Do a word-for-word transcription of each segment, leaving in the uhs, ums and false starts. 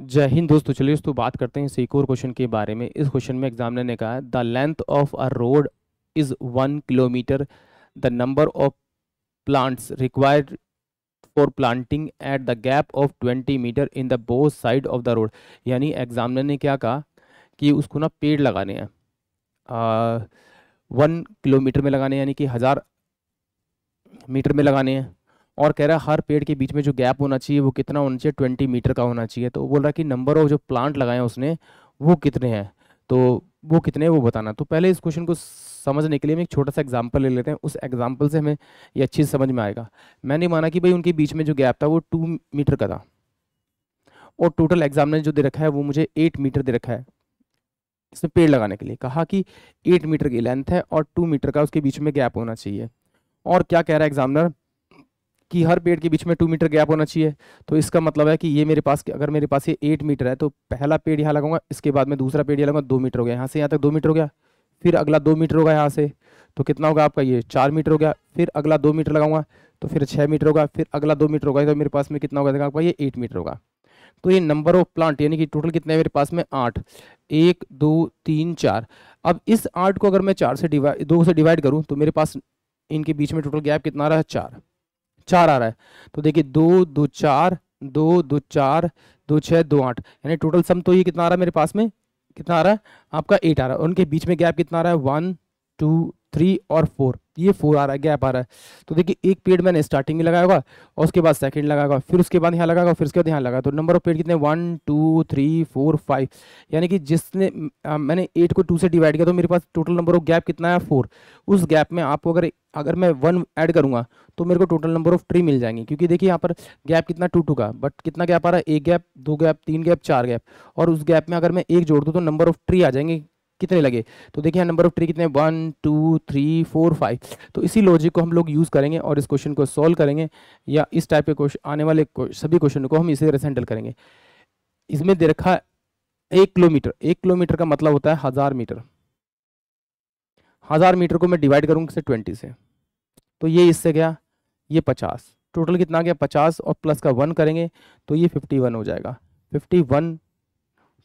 जय हिंद दोस्तों। चलिए दोस्तों बात करते हैं इस एक और क्वेश्चन के बारे में। इस क्वेश्चन में एग्जामिनर ने कहा the length of a road is one kilometre, the number of plants required for planting at the gap of twenty metre in the both side of the road. यानी examiner ने क्या कहा कि उसको ना पेड़ लगाने हैं वन किलोमीटर में लगाने, यानी कि हज़ार मीटर में लगाने हैं, और कह रहा है हर पेड़ के बीच में जो गैप होना चाहिए वो कितना होना चाहिए, ट्वेंटी मीटर का होना चाहिए। तो बोल रहा है कि नंबर ऑफ जो प्लांट लगाए हैं उसने वो कितने हैं, तो वो कितने हैं वो बताना। तो पहले इस क्वेश्चन को समझने के लिए मैं एक छोटा सा एग्जांपल ले लेते हैं, उस एग्जांपल से हमें ये अच्छी समझ में आएगा। मैंने माना कि भाई उनके बीच में जो गैप था वो टू मीटर का था, और टोटल एग्जामिनर जो दे रखा है वो मुझे एट मीटर दे रखा है इसमें पेड़ लगाने के लिए। कहा कि एट मीटर की लेंथ है और टू मीटर का उसके बीच में गैप होना चाहिए, और क्या कह रहा है एग्जामिनर कि हर पेड़ के बीच में टू मीटर गैप होना चाहिए। तो इसका मतलब है कि ये मेरे पास, अगर मेरे पास ये एट मीटर है तो पहला पेड़ यहाँ लगाऊंगा, इसके बाद में दूसरा पेड़ यहाँ लगाऊंगा, दो मीटर हो गया, यहाँ से यहाँ तक दो मीटर हो गया, फिर अगला दो मीटर होगा यहाँ से, तो कितना होगा आपका ये चार मीटर हो गया, फिर अगला दो मीटर लगाऊंगा तो फिर छः मीटर होगा, फिर अगला दो मीटर होगा, तो मेरे पास में कितना होगा आपका ये एट मीटर होगा। तो ये नंबर ऑफ प्लांट यानी कि टोटल कितने हैं मेरे पास में, आठ, एक दो तीन चार। अब इस आठ को अगर मैं चार से डिवाइड दो से डिवाइड करूँ तो मेरे पास इनके बीच में टोटल गैप कितना आ रहा है, चार चार आ रहा है। तो देखिए दो दो चार, दो दो चार, दो छः, दो आठ, यानी टोटल सम तो ये कितना आ रहा है मेरे पास में, कितना आ रहा है आपका एट आ रहा है, और उनके बीच में गैप कितना आ रहा है वन टू थ्री और फोर, ये फोर आ रहा है गैप आ रहा है। तो देखिए एक पेड़ मैंने स्टार्टिंग में लगाया होगा और उसके बाद सेकंड लगाया होगा, फिर उसके बाद यहाँ लगाया होगा, फिर उसके बाद यहाँ लगा। तो नंबर ऑफ पेड़ कितने, one two three four five, यानी कि जिसने आ, मैंने एट को टू से डिवाइड किया तो मेरे पास टोटल नंबर ऑफ गैप कितना है, फोर। उस गैप में आपको अगर अगर मैं वन ऐड करूँगा तो मेरे को टोटल नंबर ऑफ ट्री मिल जाएंगे, क्योंकि देखिए यहाँ पर गैप कितना टू टू का, बट कितना गैप आ रहा है, एक गैप, दो गैप, तीन गैप, चार गैप, और उस गैप में अगर मैं एक जोड़ दूँ तो नंबर ऑफ ट्री आ जाएंगे कितने लगे। तो देखिए यहाँ नंबर ऑफ ट्री कितने, one two three four five. तो इसी लॉजिक को हम लोग यूज़ करेंगे और इस क्वेश्चन को सॉल्व करेंगे, या इस टाइप के क्वेश्चन आने वाले सभी क्वेश्चन को हम इसी तरह से हैंडल करेंगे। इसमें दे रखा एक किलोमीटर, एक किलोमीटर का मतलब होता है हज़ार मीटर, हज़ार मीटर को मैं डिवाइड करूँगा से ट्वेंटी से, तो ये इससे गया, ये पचास, टोटल कितना गया पचास, और प्लस का वन करेंगे तो ये फिफ्टी वन हो जाएगा, फिफ्टी वन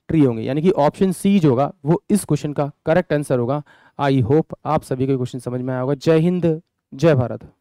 ट्री होंगे, यानी कि ऑप्शन सी जो होगा वो इस क्वेश्चन का करेक्ट आंसर होगा। आई होप आप सभी को क्वेश्चन समझ में आया होगा। जय हिंद, जय भारत।